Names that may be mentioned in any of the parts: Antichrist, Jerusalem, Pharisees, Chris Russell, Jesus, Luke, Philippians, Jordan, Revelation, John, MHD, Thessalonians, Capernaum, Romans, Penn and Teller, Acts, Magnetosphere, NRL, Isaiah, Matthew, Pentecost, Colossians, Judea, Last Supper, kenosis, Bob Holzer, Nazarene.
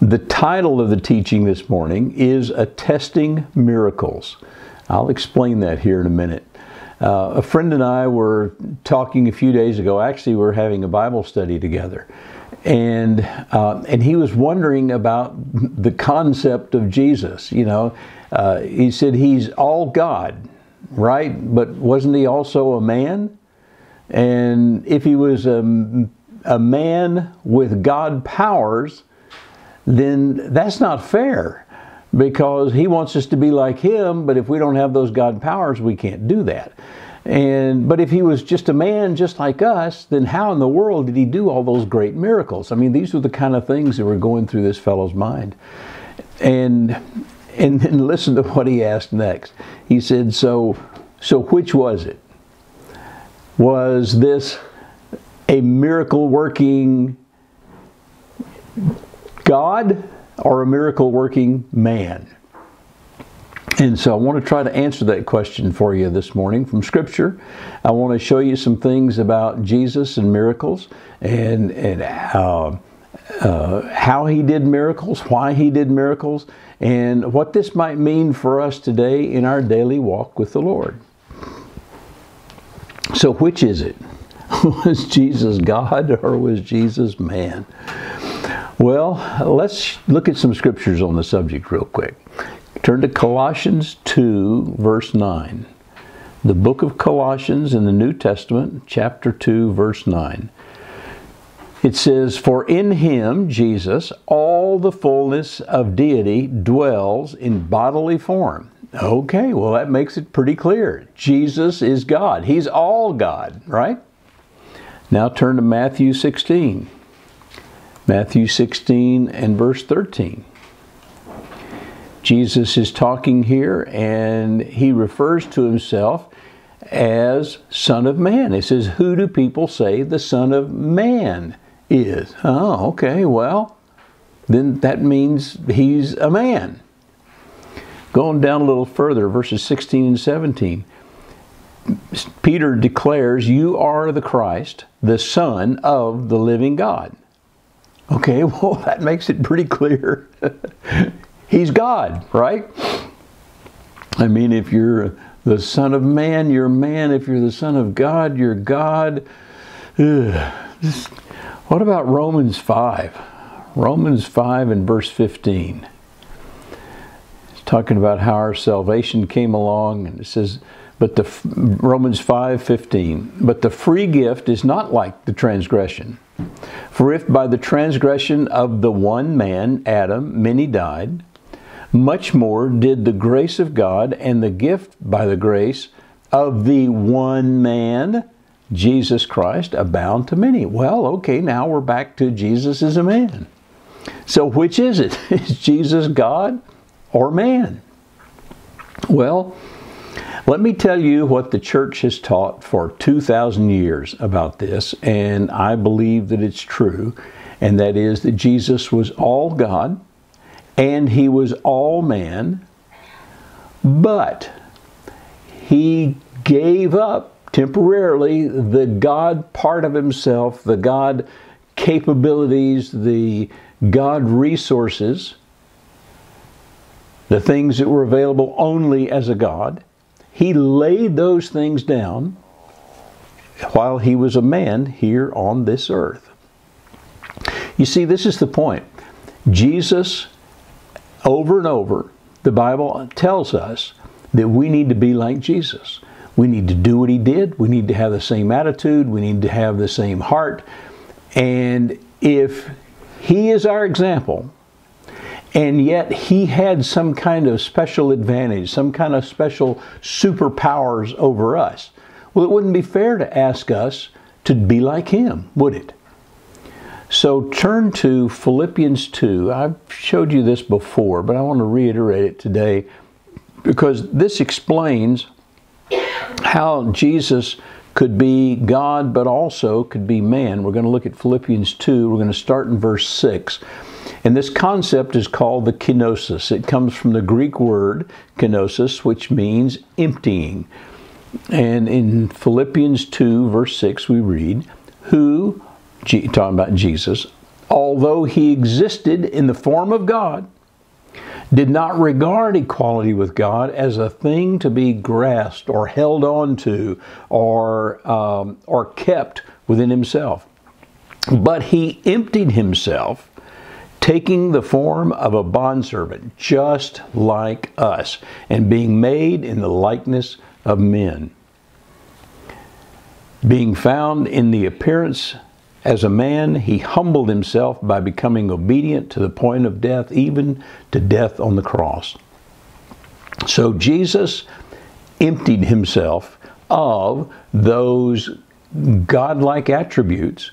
The title of the teaching this morning is Attesting Miracles. I'll explain that here in a minute. A friend and I were talking a few days ago. Actually, we were having a Bible study together. And he was wondering about the concept of Jesus. You know, he said he's all God, right? But wasn't he also a man? And if he was a man with God powers, then that's not fair, because he wants us to be like him, but if we don't have those God powers, we can't do that. But if he was just a man just like us, then how in the world did he do all those great miracles? I mean, these were the kind of things that were going through this fellow's mind. And then listen to what he asked next. He said, so which was it? Was this a miracle-working God or a miracle-working man? And so I want to try to answer that question for you this morning from Scripture. I want to show you some things about Jesus and miracles, and how he did miracles, why he did miracles, and what this might mean for us today in our daily walk with the Lord. So which is it? Was Jesus God or was Jesus man? Well, let's look at some scriptures on the subject real quick. Turn to Colossians 2, verse 9. The book of Colossians in the New Testament, chapter 2, verse 9. It says, "For in him, Jesus, all the fullness of deity dwells in bodily form." Okay, well, that makes it pretty clear. Jesus is God. He's all God, right? Now turn to Matthew 16. Matthew 16 and verse 13. Jesus is talking here and he refers to himself as Son of Man. It says, "Who do people say the Son of Man is?" Oh, okay, well, then that means he's a man. Going down a little further, verses 16 and 17. Peter declares, "You are the Christ, the Son of the living God." Okay, well, that makes it pretty clear. He's God, right? I mean, if you're the Son of Man, you're man. If you're the Son of God, you're God. Ugh. What about Romans 5? Romans 5 and verse 15. It's talking about how our salvation came along, and it says, but Romans 5:15, "But the free gift is not like the transgression. For if by the transgression of the one man, Adam, many died, much more did the grace of God and the gift by the grace of the one man, Jesus Christ, abound to many." Well, okay, now we're back to Jesus is a man. So which is it? Is Jesus God or man? Well, let me tell you what the church has taught for 2,000 years about this, and I believe that it's true, and that is that Jesus was all God, and he was all man, but he gave up temporarily the God part of himself, the God capabilities, the God resources, the things that were available only as a God. He laid those things down while he was a man here on this earth. You see, this is the point. Jesus, over and over, the Bible tells us that we need to be like Jesus. We need to do what he did. We need to have the same attitude. We need to have the same heart. And if he is our example, and yet he had some kind of special advantage, some kind of special superpowers over us, well, it wouldn't be fair to ask us to be like him, would it? So turn to Philippians 2. I've showed you this before, but I want to reiterate it today because this explains how Jesus could be God, but also could be man. We're going to look at Philippians 2. We're going to start in verse 6. And this concept is called the kenosis. It comes from the Greek word kenosis, which means emptying. And in Philippians 2, verse 6, we read, "Who," talking about Jesus, although he existed in the form of God, did not regard equality with God as a thing to be grasped or held on to or kept within himself. But he emptied himself, taking the form of a bondservant, just like us, and being made in the likeness of men. Being found in the appearance as a man, he humbled himself by becoming obedient to the point of death, even to death on the cross. So Jesus emptied himself of those godlike attributes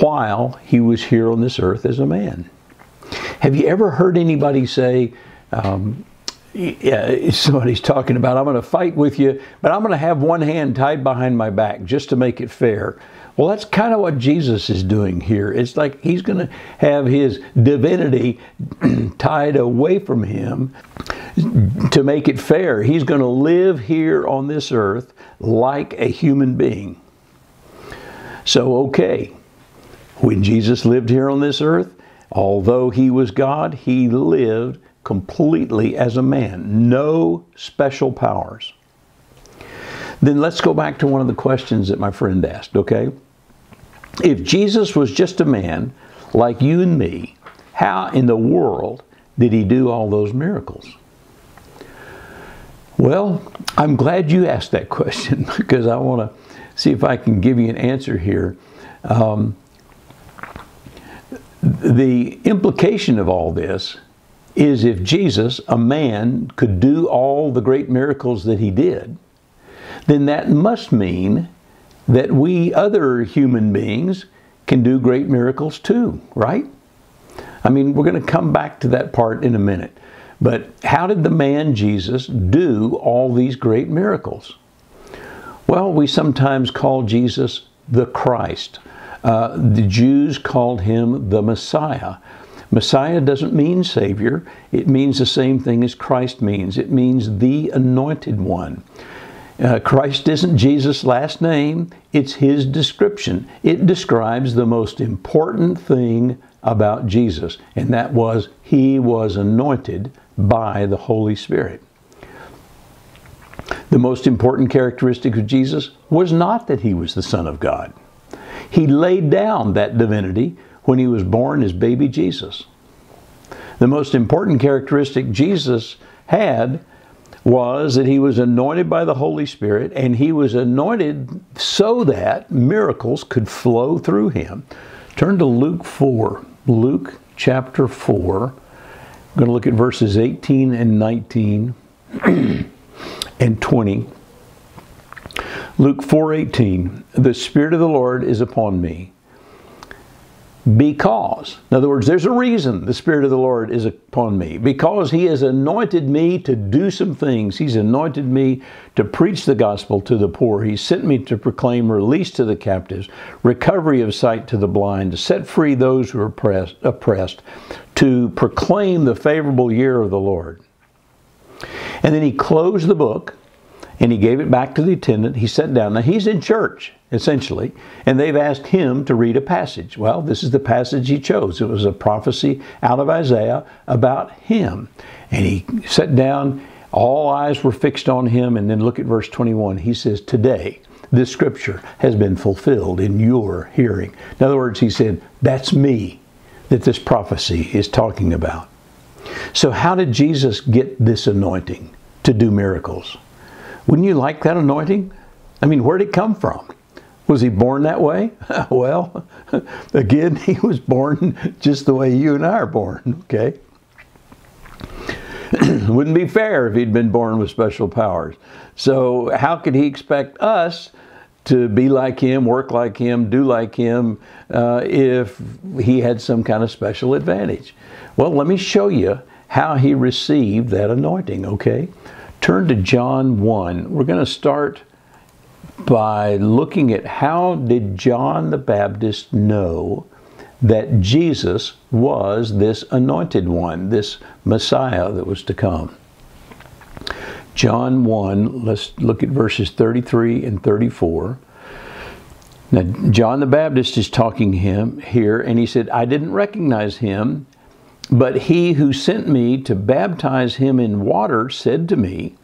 while he was here on this earth as a man. Have you ever heard anybody say, yeah, somebody's talking about, I'm going to fight with you, but I'm going to have one hand tied behind my back just to make it fair. Well, that's kind of what Jesus is doing here. It's like he's going to have his divinity tied away from him to make it fair. He's going to live here on this earth like a human being. So, okay, when Jesus lived here on this earth, although he was God, he lived completely as a man. No special powers. Then let's go back to one of the questions that my friend asked, okay? If Jesus was just a man like you and me, how in the world did he do all those miracles? Well, I'm glad you asked that question because I want to see if I can give you an answer here. The implication of all this is if Jesus, a man, could do all the great miracles that he did, then that must mean that we other human beings can do great miracles too, right? I mean, we're going to come back to that part in a minute. But how did the man Jesus do all these great miracles? Well, we sometimes call Jesus the Christ. The Jews called him the Messiah. Messiah doesn't mean Savior. It means the same thing as Christ means. It means the Anointed One. Christ isn't Jesus' last name. It's his description. It describes the most important thing about Jesus, and that was he was anointed by the Holy Spirit. The most important characteristic of Jesus was not that he was the Son of God. He laid down that divinity when he was born as baby Jesus. The most important characteristic Jesus had was that he was anointed by the Holy Spirit, and he was anointed so that miracles could flow through him. Turn to Luke 4, Luke chapter 4. I'm going to look at verses 18 and 19 and 20. Luke 4:18, the Spirit of the Lord is upon me. Because, in other words, there's a reason the Spirit of the Lord is upon me. Because he has anointed me to do some things. He's anointed me to preach the gospel to the poor. He sent me to proclaim release to the captives, recovery of sight to the blind, to set free those who are oppressed, to proclaim the favorable year of the Lord. And then he closed the book, and he gave it back to the attendant. He sat down. Now, he's in church, essentially, and they've asked him to read a passage. Well, this is the passage he chose. It was a prophecy out of Isaiah about him. And he sat down. All eyes were fixed on him. And then look at verse 21. He says, today, this scripture has been fulfilled in your hearing. In other words, he said, that's me that this prophecy is talking about. So how did Jesus get this anointing to do miracles? Wouldn't you like that anointing? I mean, where'd it come from? Was he born that way? Well, again, he was born just the way you and I are born, okay? Wouldn't be fair if he'd been born with special powers. So how could he expect us to be like him, work like him, do like him, if he had some kind of special advantage? Well, let me show you how he received that anointing, okay? Turn to John 1. We're going to start by looking at how did John the Baptist know that Jesus was this anointed one, this Messiah that was to come. John 1, let's look at verses 33 and 34. Now, John the Baptist is talking him here, and he said, I didn't recognize him, but he who sent me to baptize him in water said to me,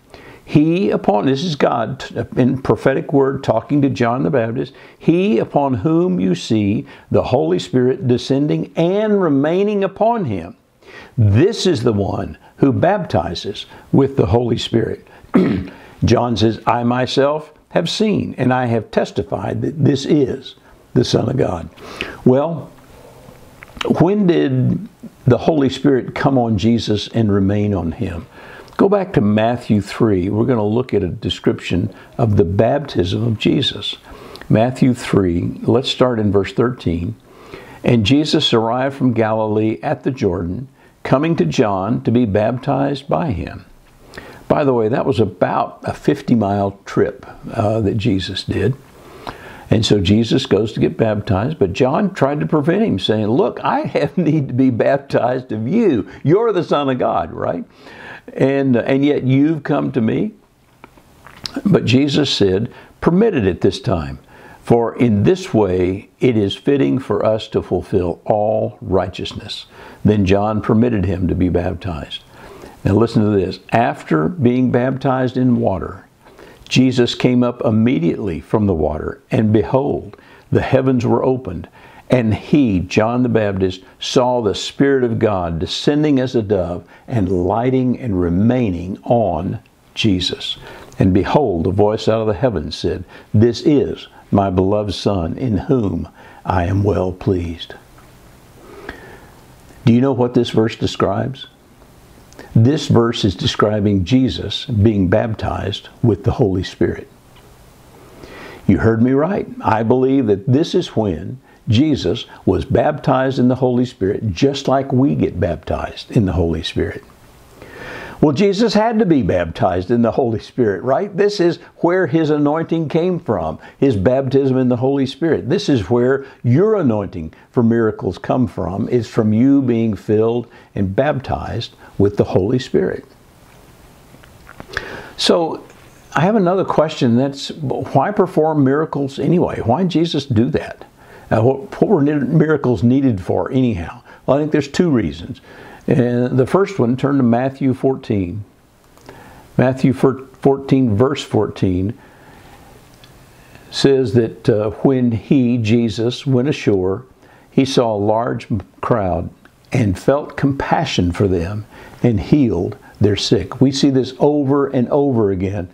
he upon, this is God in prophetic word talking to John the Baptist, he upon whom you see the Holy Spirit descending and remaining upon him. This is the one who baptizes with the Holy Spirit. John says, I myself have seen and I have testified that this is the Son of God. Well, when did the Holy Spirit come on Jesus and remain on him? Go back to Matthew 3. We're going to look at a description of the baptism of Jesus. Matthew 3, let's start in verse 13. And Jesus arrived from Galilee at the Jordan, coming to John to be baptized by him. By the way, that was about a 50-mile trip that Jesus did. And so Jesus goes to get baptized, but John tried to prevent him, saying, look, I have need to be baptized of you. You're the Son of God, right? And yet you've come to me. But Jesus said, permit it at this time, for in this way it is fitting for us to fulfill all righteousness. Then John permitted him to be baptized. Now listen to this. After being baptized in water, Jesus came up immediately from the water, and behold, the heavens were opened, and he, John the Baptist, saw the Spirit of God descending as a dove and lighting and remaining on Jesus. And behold, a voice out of the heavens said, this is my beloved Son, in whom I am well pleased. Do you know what this verse describes? This verse is describing Jesus being baptized with the Holy Spirit. You heard me right. I believe that this is when Jesus was baptized in the Holy Spirit, just like we get baptized in the Holy Spirit. Well, Jesus had to be baptized in the Holy Spirit, right? This is where his anointing came from, his baptism in the Holy Spirit. This is where your anointing for miracles come from. It's from you being filled and baptized with the Holy Spirit. So I have another question. That's why perform miracles anyway? Why did Jesus do that? What were miracles needed for anyhow? Well, I think there's two reasons. And the first one, turn to Matthew 14. Matthew 14, verse 14, says that when he, Jesus, went ashore, he saw a large crowd and felt compassion for them and healed their sick. We see this over and over again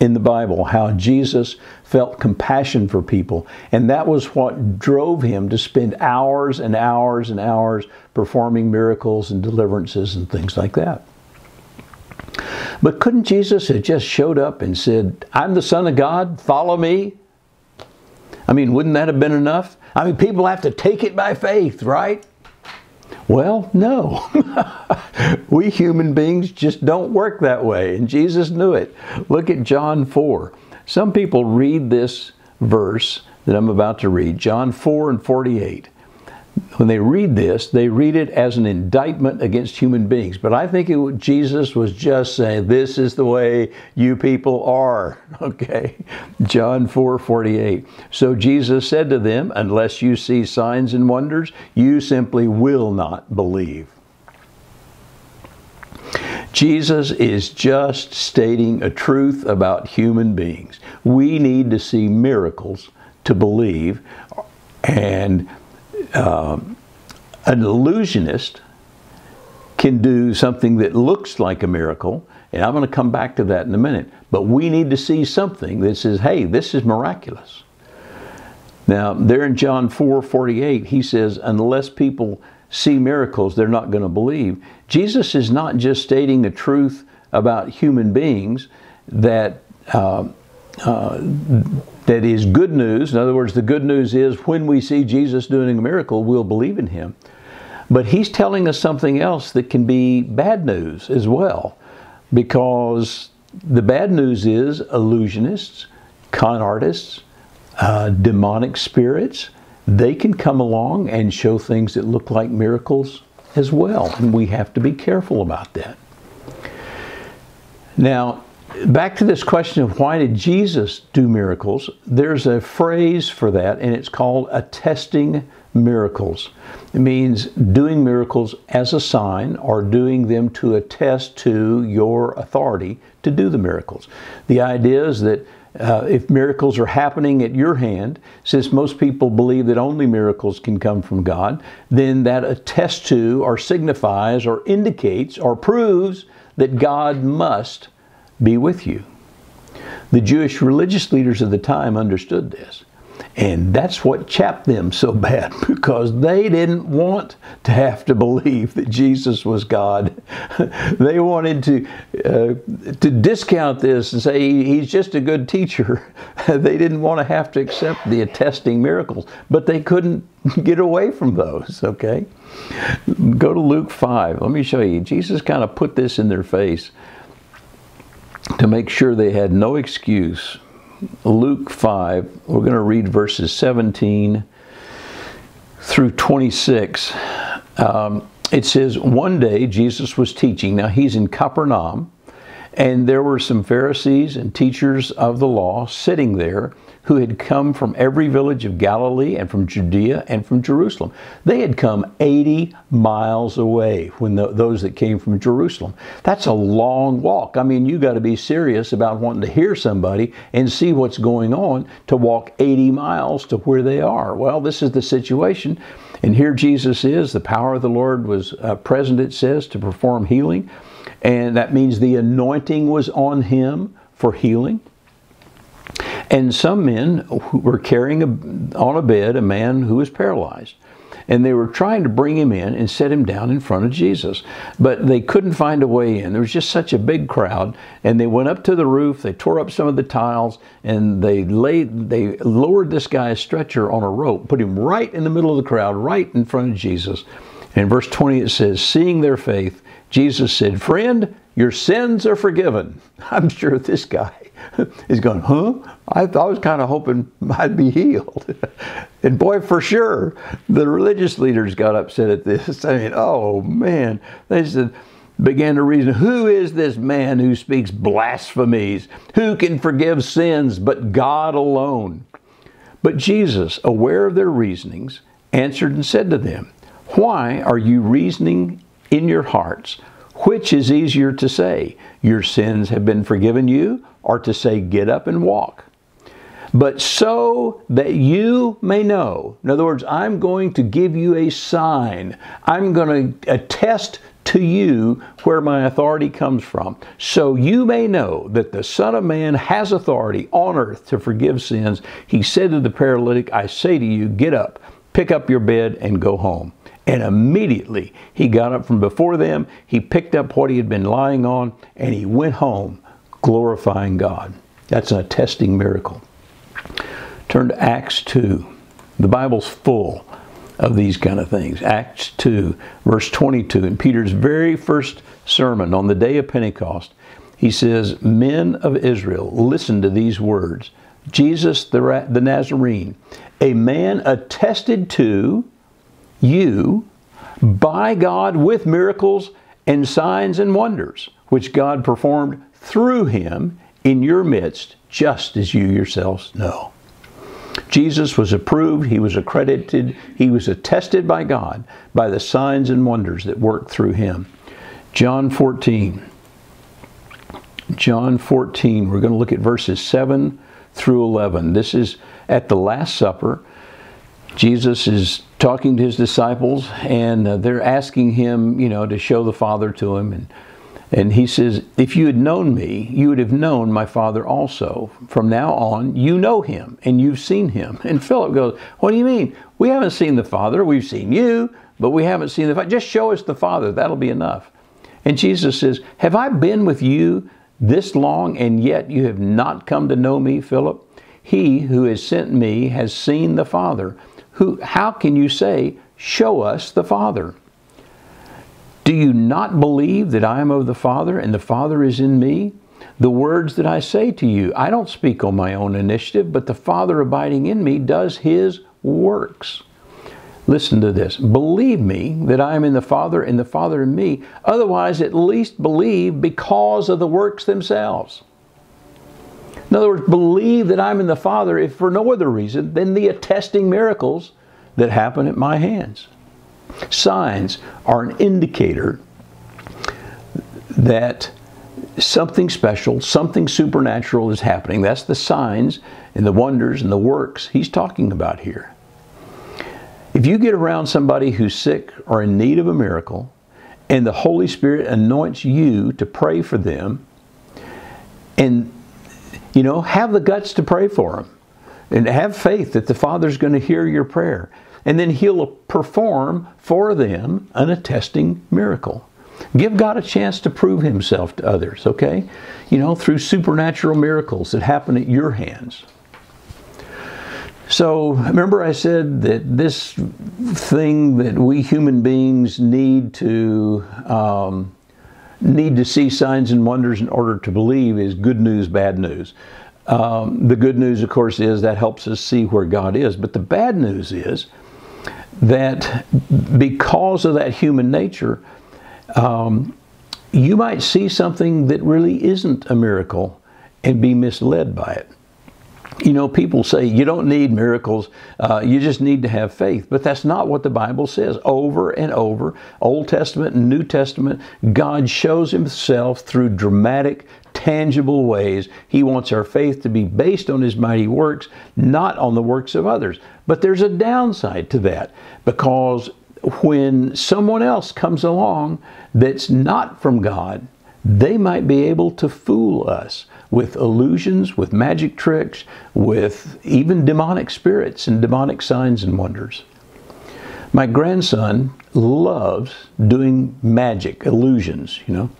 in the Bible, how Jesus felt compassion for people. And that was what drove him to spend hours and hours and hours performing miracles and deliverances and things like that. But couldn't Jesus have just showed up and said, I'm the Son of God, follow me? I mean, wouldn't that have been enough? I mean, people have to take it by faith, right? Well, no. We human beings just don't work that way, and Jesus knew it. Look at John 4. Some people read this verse that I'm about to read, John 4 and 48. When they read this, they read it as an indictment against human beings. But I think Jesus was just saying, this is the way you people are. Okay, John 4:48. So Jesus said to them, unless you see signs and wonders, you simply will not believe. Jesus is just stating a truth about human beings. We need to see miracles to believe, and an illusionist can do something that looks like a miracle, and I'm going to come back to that in a minute, but we need to see something that says, hey, this is miraculous. Now, there in John 4:48, he says, unless people see miracles, they're not going to believe. Jesus is not just stating the truth about human beings that that is good news. In other words, the good news is when we see Jesus doing a miracle, we'll believe in him. But he's telling us something else that can be bad news as well, because the bad news is illusionists, con artists, demonic spirits, they can come along and show things that look like miracles as well. And we have to be careful about that. Now, back to this question of why did Jesus do miracles, there's a phrase for that, and it's called attesting miracles. It means doing miracles as a sign or doing them to attest to your authority to do the miracles. The idea is that if miracles are happening at your hand, since most people believe that only miracles can come from God, then that attests to or signifies or indicates or proves that God must be with you. The Jewish religious leaders of the time understood this. And that's what chapped them so bad, because they didn't want to have to believe that Jesus was God. They wanted to discount this and say, he's just a good teacher. They didn't want to have to accept the attesting miracles, but they couldn't get away from those, okay? Go to Luke 5. Let me show you. Jesus kind of put this in their face to make sure they had no excuse. Luke 5, we're going to read verses 17 through 26. It says, one day Jesus was teaching. Now he's in Capernaum, and there were some Pharisees and teachers of the law sitting there who had come from every village of Galilee and from Judea and from Jerusalem. They had come 80 miles away when those that came from Jerusalem. That's a long walk. I mean, you got to be serious about wanting to hear somebody and see what's going on to walk 80 miles to where they are. Well, this is the situation. And here Jesus is. The power of the Lord was present, it says, to perform healing. And that means the anointing was on him for healing. And some men were carrying on a bed a man who was paralyzed. And they were trying to bring him in and set him down in front of Jesus. But they couldn't find a way in. There was just such a big crowd. And they went up to the roof. They tore up some of the tiles. And they lowered this guy's stretcher on a rope, put him right in the middle of the crowd, right in front of Jesus. And in verse 20 it says, seeing their faith, Jesus said, friend, your sins are forgiven. I'm sure this guy is going, huh? I was kind of hoping I'd be healed. And boy, for sure, the religious leaders got upset at this, saying, oh man, they said, began to reason, who is this man who speaks blasphemies? Who can forgive sins but God alone? But Jesus, aware of their reasonings, answered and said to them, why are you reasoning in your hearts? Which is easier to say, your sins have been forgiven you, or to say, get up and walk? But so that you may know. In other words, I'm going to give you a sign. I'm going to attest to you where my authority comes from. So you may know that the Son of Man has authority on earth to forgive sins. He said to the paralytic, I say to you, get up, pick up your bed, and go home. And immediately he got up from before them, he picked up what he had been lying on, and he went home glorifying God. That's an attesting miracle. Turn to Acts 2. The Bible's full of these kind of things. Acts 2, verse 22, in Peter's very first sermon on the day of Pentecost, he says, men of Israel, listen to these words. Jesus the Nazarene, a man attested to you by God with miracles and signs and wonders, which God performed through him in your midst, just as you yourselves know. Jesus was approved, he was accredited, he was attested by God by the signs and wonders that worked through him. John 14. John 14, we're going to look at verses 7 through 11. This is at the Last Supper. Jesus is talking to his disciples, and they're asking him, you know, to show the Father to him. And he says, if you had known me, you would have known my Father also. From now on, you know him, and you've seen him. And Philip goes, what do you mean? We haven't seen the Father. We've seen you, but we haven't seen the Father. Just show us the Father. That'll be enough. And Jesus says, have I been with you this long, and yet you have not come to know me, Philip? He who has sent me has seen the Father. How can you say, show us the Father? Do you not believe that I am of the Father and the Father is in me? The words that I say to you, I don't speak on my own initiative, but the Father abiding in me does his works. Listen to this. Believe me that I am in the Father and the Father in me. Otherwise, at least believe because of the works themselves. In other words, believe that I'm in the Father, if for no other reason than the attesting miracles that happen at my hands. Signs are an indicator that something special, something supernatural is happening. That's the signs and the wonders and the works he's talking about here. If you get around somebody who's sick or in need of a miracle, and the Holy Spirit anoints you to pray for them, and, you know, have the guts to pray for them, and have faith that the Father's going to hear your prayer, and then he'll perform for them an attesting miracle. Give God a chance to prove himself to others, okay? You know, through supernatural miracles that happen at your hands. So, remember I said that this thing that we human beings need to see signs and wonders in order to believe is good news, bad news. The good news, of course, is that helps us see where God is. But the bad news is that because of that human nature, you might see something that really isn't a miracle and be misled by it. You know, people say, you don't need miracles, you just need to have faith. But that's not what the Bible says. Over and over, Old Testament and New Testament, God shows himself through dramatic, tangible ways. He wants our faith to be based on his mighty works, not on the works of others. But there's a downside to that, because when someone else comes along that's not from God, they might be able to fool us with illusions, with magic tricks, with even demonic spirits and demonic signs and wonders. My grandson loves doing magic, illusions, you know.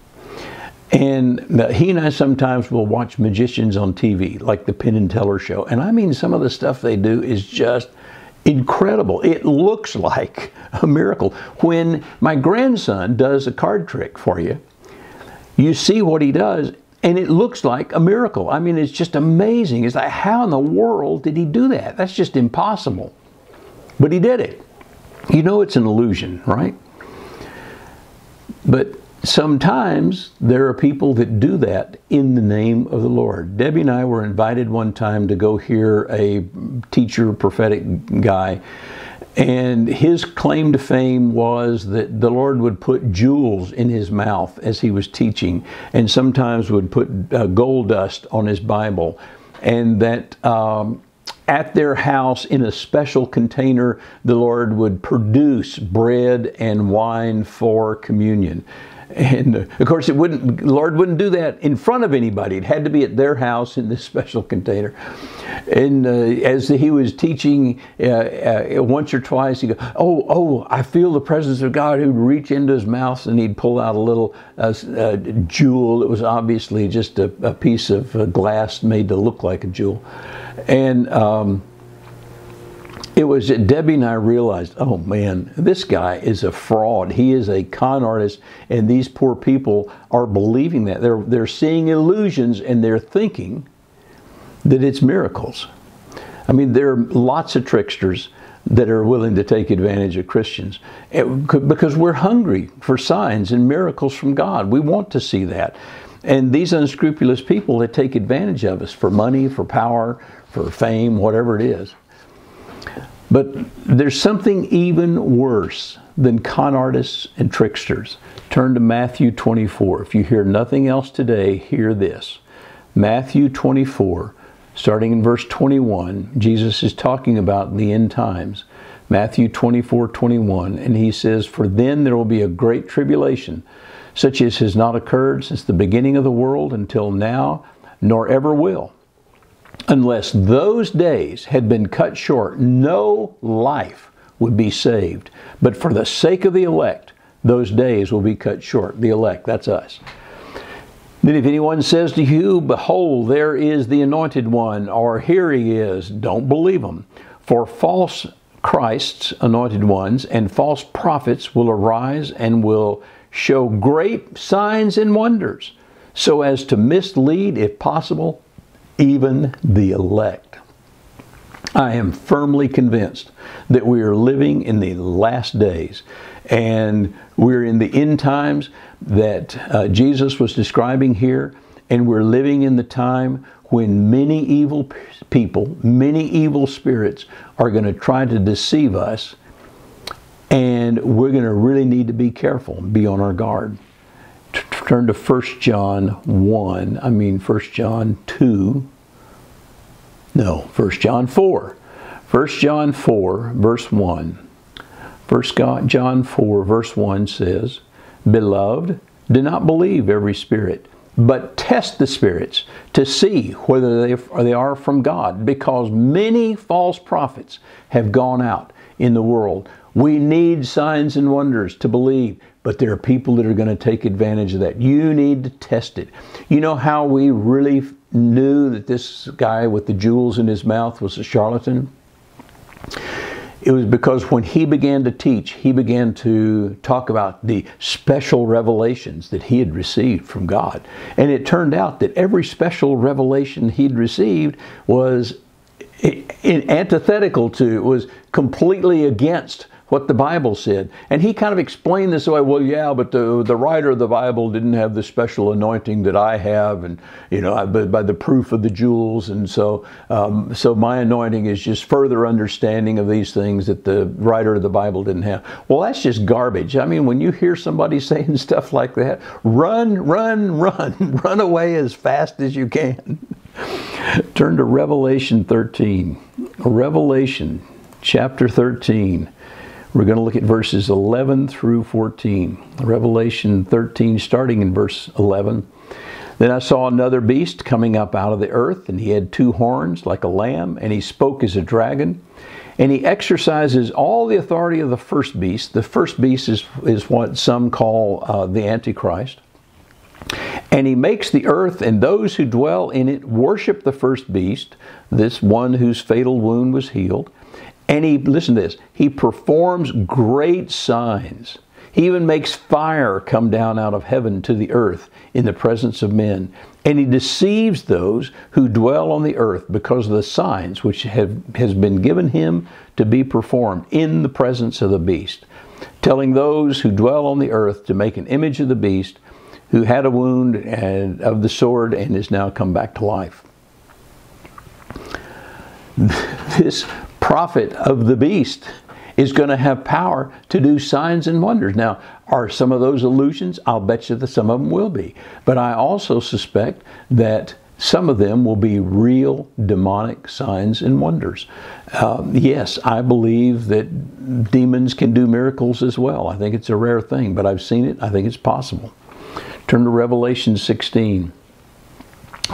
And he and I sometimes will watch magicians on TV, like the Penn and Teller show. And I mean, some of the stuff they do is just incredible. It looks like a miracle. When my grandson does a card trick for you, you see what he does, and it looks like a miracle. I mean, it's just amazing. It's like, how in the world did he do that? That's just impossible. But he did it. You know it's an illusion, right? But sometimes there are people that do that in the name of the Lord. Debbie and I were invited one time to go hear a teacher, prophetic guy, and his claim to fame was that the Lord would put jewels in his mouth as he was teaching, and sometimes would put gold dust on his Bible, and that at their house in a special container, the Lord would produce bread and wine for communion. And of course, the Lord wouldn't do that in front of anybody. It had to be at their house in this special container. And as he was teaching once or twice, he'd go, oh, I feel the presence of God. He'd reach into his mouth and he'd pull out a little jewel. It was obviously just a piece of glass made to look like a jewel. And it was that Debbie and I realized, oh man, this guy is a fraud. He is a con artist, and these poor people are believing that. They're seeing illusions, and they're thinking that it's miracles. I mean, there are lots of tricksters that are willing to take advantage of Christians because we're hungry for signs and miracles from God. We want to see that. And these unscrupulous people that take advantage of us for money, for power, for fame, whatever it is. But there's something even worse than con artists and tricksters. Turn to Matthew 24. If you hear nothing else today, hear this. Matthew 24, starting in verse 21, Jesus is talking about the end times. Matthew 24, 21, and he says, "For then there will be a great tribulation, such as has not occurred since the beginning of the world until now, nor ever will. Unless those days had been cut short, no life would be saved. But for the sake of the elect, those days will be cut short." The elect, that's us. "Then if anyone says to you, 'Behold, there is the anointed one,' or 'Here he is,' don't believe him. For false Christs, anointed ones, and false prophets will arise and will show great signs and wonders, so as to mislead, if possible, even the elect." I am firmly convinced that we are living in the last days, and we're in the end times that Jesus was describing here, And we're living in the time when many evil people, many evil spirits are going to try to deceive us. And we're going to really need to be careful, be on our guard. Turn to 1 John 4. 1 John 4, verse 1. 1 John 4, verse 1 says, "Beloved, do not believe every spirit, but test the spirits to see whether they are from God, because many false prophets have gone out in the world." We need signs and wonders to believe, but there are people that are going to take advantage of that. You need to test it. You know how we really knew that this guy with the jewels in his mouth was a charlatan? It was because when he began to teach, he began to talk about the special revelations that he had received from God. And it turned out that every special revelation he'd received was antithetical to, was completely against what the Bible said. And he kind of explained this away. Well, yeah, but the writer of the Bible didn't have the special anointing that I have, and, you know, by the proof of the jewels. And so, my anointing is just further understanding of these things that the writer of the Bible didn't have. Well, that's just garbage. I mean, when you hear somebody saying stuff like that, run away as fast as you can. Turn to Revelation 13. Revelation chapter 13. We're going to look at verses 11 through 14. Revelation 13, starting in verse 11. "Then I saw another beast coming up out of the earth, and he had two horns like a lamb, and he spoke as a dragon. And he exercises all the authority of the first beast." The first beast is what some call the Antichrist. "And he makes the earth and those who dwell in it worship the first beast, this one whose fatal wound was healed. And he," listen to this, "he performs great signs. He even makes fire come down out of heaven to the earth in the presence of men. And he deceives those who dwell on the earth because of the signs which has been given him to be performed in the presence of the beast, telling those who dwell on the earth to make an image of the beast who had a wound and of the sword and is now come back to life." This prophet of the beast is going to have power to do signs and wonders. Now, are some of those illusions? I'll bet you that some of them will be. But I also suspect that some of them will be real demonic signs and wonders. Yes, I believe that demons can do miracles as well. I think it's a rare thing, but I've seen it. I think it's possible. Turn to Revelation 16.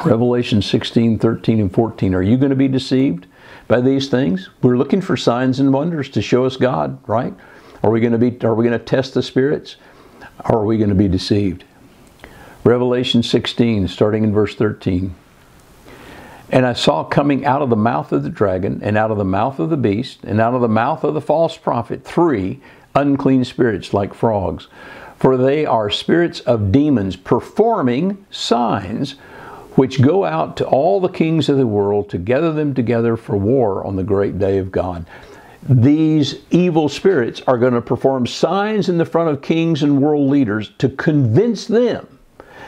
Revelation 16, 13, and 14. Are you going to be deceived by these things? We're looking for signs and wonders to show us God, right? Are we going to test the spirits? Or are we going to be deceived? Revelation 16, starting in verse 13. "And I saw coming out of the mouth of the dragon, and out of the mouth of the beast, and out of the mouth of the false prophet, three unclean spirits like frogs. For they are spirits of demons performing signs, which go out to all the kings of the world to gather them together for war on the great day of God." These evil spirits are going to perform signs in the front of kings and world leaders to convince them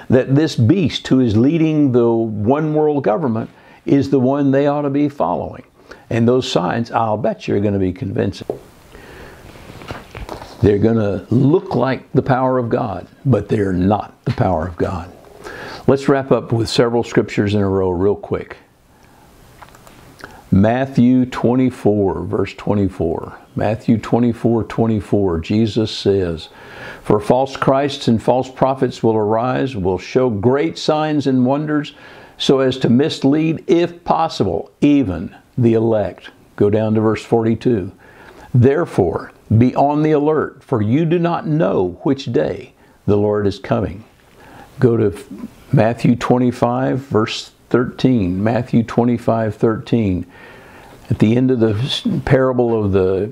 that this beast who is leading the one world government is the one they ought to be following. And those signs, I'll bet you, are going to be convincing. They're going to look like the power of God, but they're not the power of God. Let's wrap up with several scriptures in a row real quick. Matthew 24, verse 24. Matthew 24, 24. Jesus says, "For false Christs and false prophets will arise, will show great signs and wonders, so as to mislead, if possible, even the elect." Go down to verse 42. "Therefore, be on the alert, for you do not know which day the Lord is coming." Go to Matthew 25, verse 13. Matthew 25, 13. At the end of the parable of the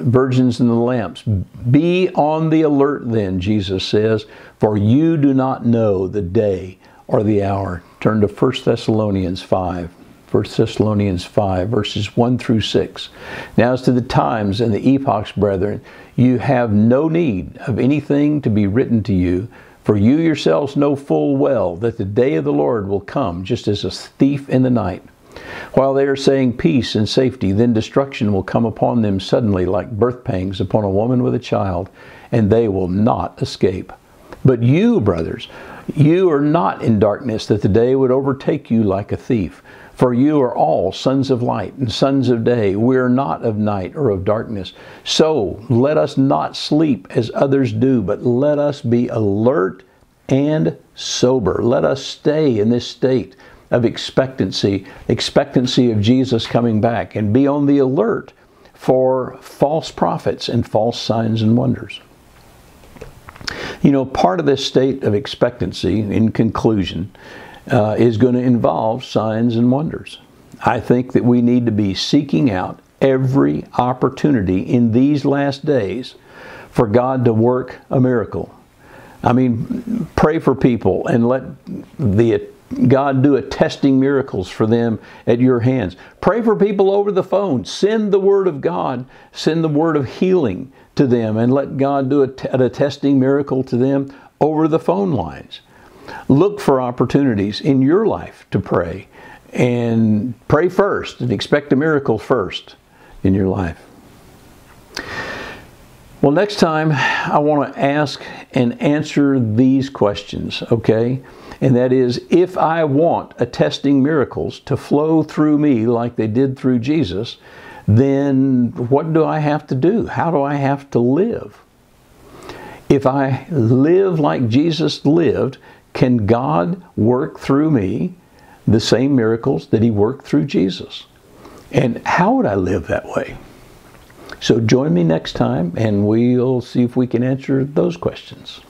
virgins and the lamps, "Be on the alert then," Jesus says, "for you do not know the day or the hour." Turn to 1 Thessalonians 5. 1 Thessalonians 5, verses 1 through 6. "Now as to the times and the epochs, brethren, you have no need of anything to be written to you, For you yourselves know full well that the day of the Lord will come just as a thief in the night. While they are saying peace and safety, then destruction will come upon them suddenly like birth pangs upon a woman with a child, and they will not escape. But you, brothers, you are not in darkness that the day would overtake you like a thief. For you are all sons of light and sons of day. We are not of night or of darkness. So let us not sleep as others do, but let us be alert and sober. Let us stay in this state of expectancy of Jesus coming back, and be on the alert for false prophets and false signs and wonders. You know, part of this state of expectancy, in conclusion, is going to involve signs and wonders. I think that we need to be seeking out every opportunity in these last days for God to work a miracle. I mean, pray for people and let God do attesting miracles for them at your hands. Pray for people over the phone. Send the word of God. Send the word of healing to them and let God do an attesting miracle to them over the phone lines. Look for opportunities in your life to pray, and pray first and expect a miracle first in your life. Well, next time I want to ask and answer these questions, okay? And that is, if I want attesting miracles to flow through me like they did through Jesus, then what do I have to do? How do I have to live? If I live like Jesus lived, can God work through me the same miracles that He worked through Jesus? And how would I live that way? So join me next time, and we'll see if we can answer those questions.